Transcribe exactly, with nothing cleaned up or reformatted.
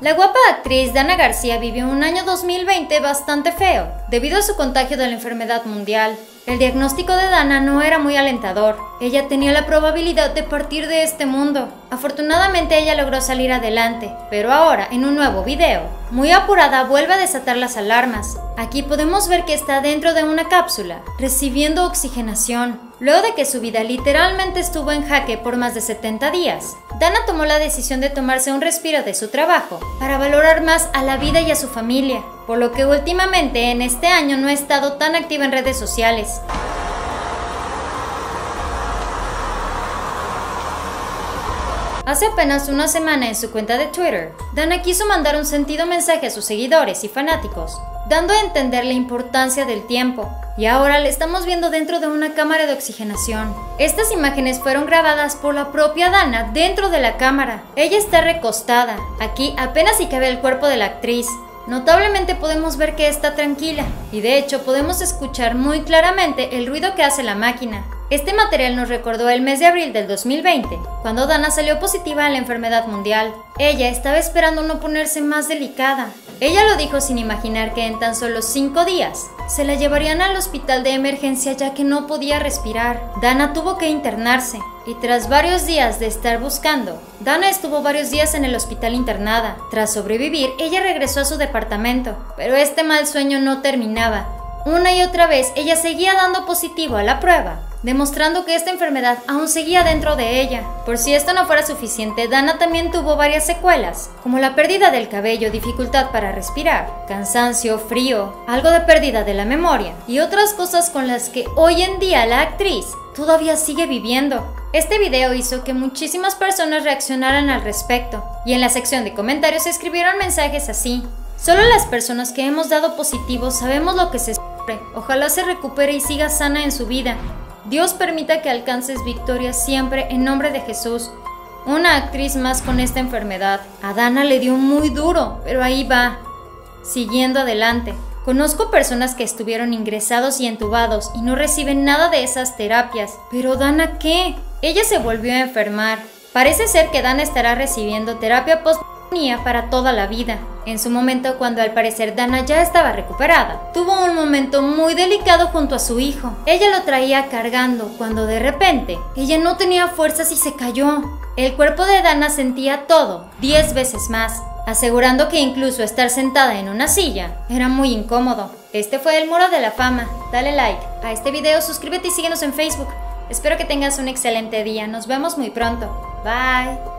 La guapa actriz Danna García vivió un año dos mil veinte bastante feo, debido a su contagio de la enfermedad mundial. El diagnóstico de Danna no era muy alentador. Ella tenía la probabilidad de partir de este mundo. Afortunadamente ella logró salir adelante, pero ahora, en un nuevo video, muy apurada vuelve a desatar las alarmas. Aquí podemos ver que está dentro de una cápsula, recibiendo oxigenación. Luego de que su vida literalmente estuvo en jaque por más de setenta días, Danna tomó la decisión de tomarse un respiro de su trabajo para valorar más a la vida y a su familia, por lo que últimamente en este año no ha estado tan activa en redes sociales. Hace apenas una semana en su cuenta de Twitter, Danna quiso mandar un sentido mensaje a sus seguidores y fanáticos, dando a entender la importancia del tiempo, y ahora la estamos viendo dentro de una cámara de oxigenación. Estas imágenes fueron grabadas por la propia Danna dentro de la cámara. Ella está recostada, aquí apenas si cabe el cuerpo de la actriz. Notablemente podemos ver que está tranquila, y de hecho podemos escuchar muy claramente el ruido que hace la máquina. Este material nos recordó el mes de abril del dos mil veinte, cuando Danna salió positiva a la enfermedad mundial. Ella estaba esperando no ponerse más delicada. Ella lo dijo sin imaginar que en tan solo cinco días se la llevarían al hospital de emergencia ya que no podía respirar. Danna tuvo que internarse y tras varios días de estar buscando, Danna estuvo varios días en el hospital internada. Tras sobrevivir, ella regresó a su departamento, pero este mal sueño no terminaba. Una y otra vez ella seguía dando positivo a la prueba, demostrando que esta enfermedad aún seguía dentro de ella. Por si esto no fuera suficiente, Danna también tuvo varias secuelas, como la pérdida del cabello, dificultad para respirar, cansancio, frío, algo de pérdida de la memoria y otras cosas con las que hoy en día la actriz todavía sigue viviendo. Este video hizo que muchísimas personas reaccionaran al respecto y en la sección de comentarios escribieron mensajes así: solo las personas que hemos dado positivo sabemos lo que se sufre, ojalá se recupere y siga sana en su vida. Dios permita que alcances victoria siempre en nombre de Jesús. Una actriz más con esta enfermedad. A Danna le dio muy duro, pero ahí va, siguiendo adelante. Conozco personas que estuvieron ingresados y entubados y no reciben nada de esas terapias. Pero Danna, ¿qué? Ella se volvió a enfermar. Parece ser que Danna estará recibiendo terapia post para toda la vida. En su momento, cuando al parecer Danna ya estaba recuperada, tuvo un momento muy delicado junto a su hijo. Ella lo traía cargando cuando de repente ella no tenía fuerzas y se cayó. El cuerpo de Danna sentía todo diez veces más, asegurando que incluso estar sentada en una silla era muy incómodo. Este fue El Muro de la Fama. Dale like a este video, suscríbete y síguenos en Facebook. Espero que tengas un excelente día. Nos vemos muy pronto. Bye.